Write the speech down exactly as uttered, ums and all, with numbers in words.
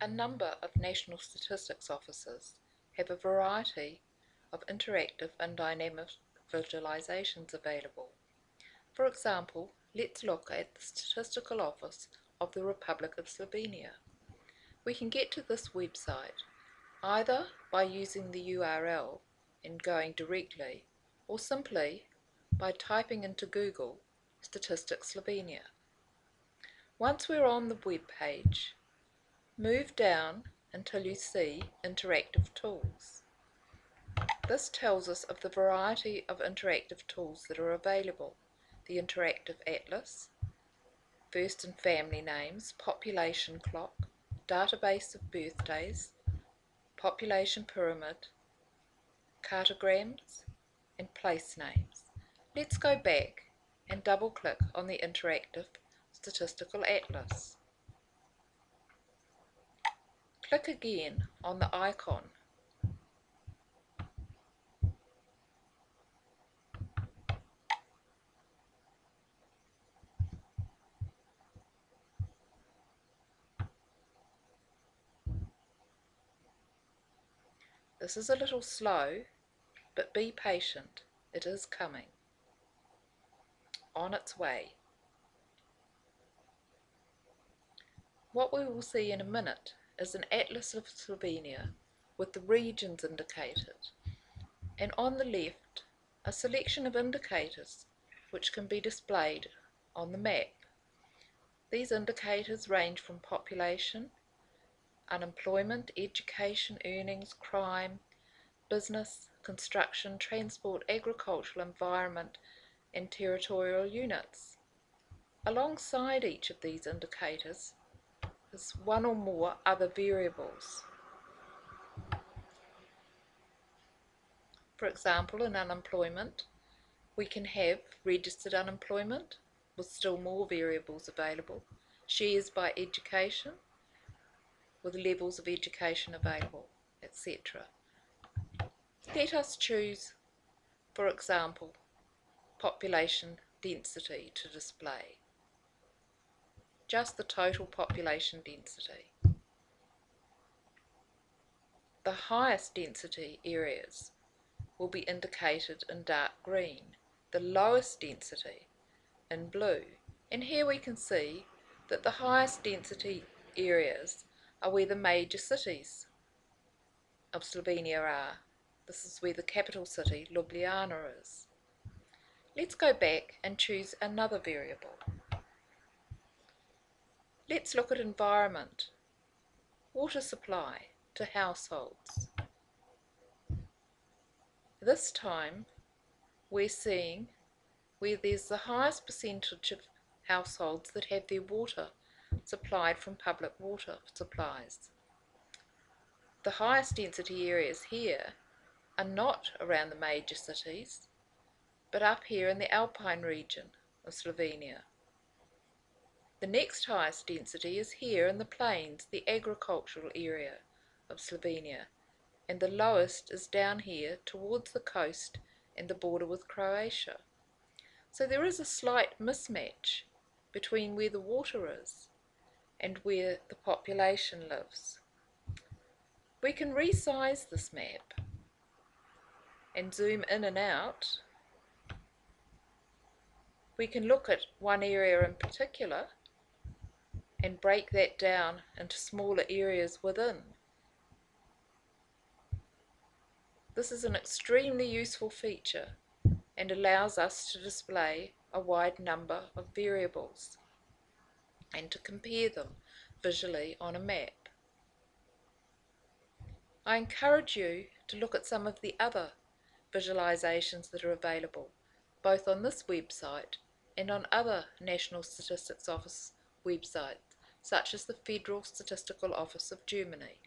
A number of national statistics offices have a variety of interactive and dynamic visualizations available. For example, let's look at the Statistical Office of the Republic of Slovenia. We can get to this website either by using the U R L and going directly, or simply by typing into Google Statistics Slovenia. Once we're on the web page, move down until you see Interactive Tools. This tells us of the variety of interactive tools that are available. The Interactive Atlas, First and Family Names, Population Clock, Database of Birthdays, Population Pyramid, Cartograms, and Place Names. Let's go back and double-click on the Interactive Statistical Atlas. Click again on the icon. This is a little slow, but be patient, it is coming. On its way. What we will see in a minute is an atlas of Slovenia with the regions indicated, and on the left a selection of indicators which can be displayed on the map. These indicators range from population, unemployment, education, earnings, crime, business, construction, transport, agricultural, environment and territorial units. Alongside each of these indicators is one or more other variables. For example, in unemployment, we can have registered unemployment with still more variables available, shares by education with levels of education available, et cetera. Let us choose, for example, population density to display. Just the total population density. The highest density areas will be indicated in dark green, the lowest density in blue. And here we can see that the highest density areas are where the major cities of Slovenia are. This is where the capital city, Ljubljana, is. Let's go back and choose another variable. Let's look at environment, water supply to households. This time we're seeing where there's the highest percentage of households that have their water supplied from public water supplies. The highest density areas here are not around the major cities, but up here in the Alpine region of Slovenia. The next highest density is here in the plains, the agricultural area of Slovenia, and the lowest is down here towards the coast and the border with Croatia. So there is a slight mismatch between where the water is and where the population lives. We can resize this map and zoom in and out. We can look at one area in particular and break that down into smaller areas within. This is an extremely useful feature and allows us to display a wide number of variables and to compare them visually on a map. I encourage you to look at some of the other visualizations that are available, both on this website and on other National Statistics Office websites, such as the Federal Statistical Office of Germany.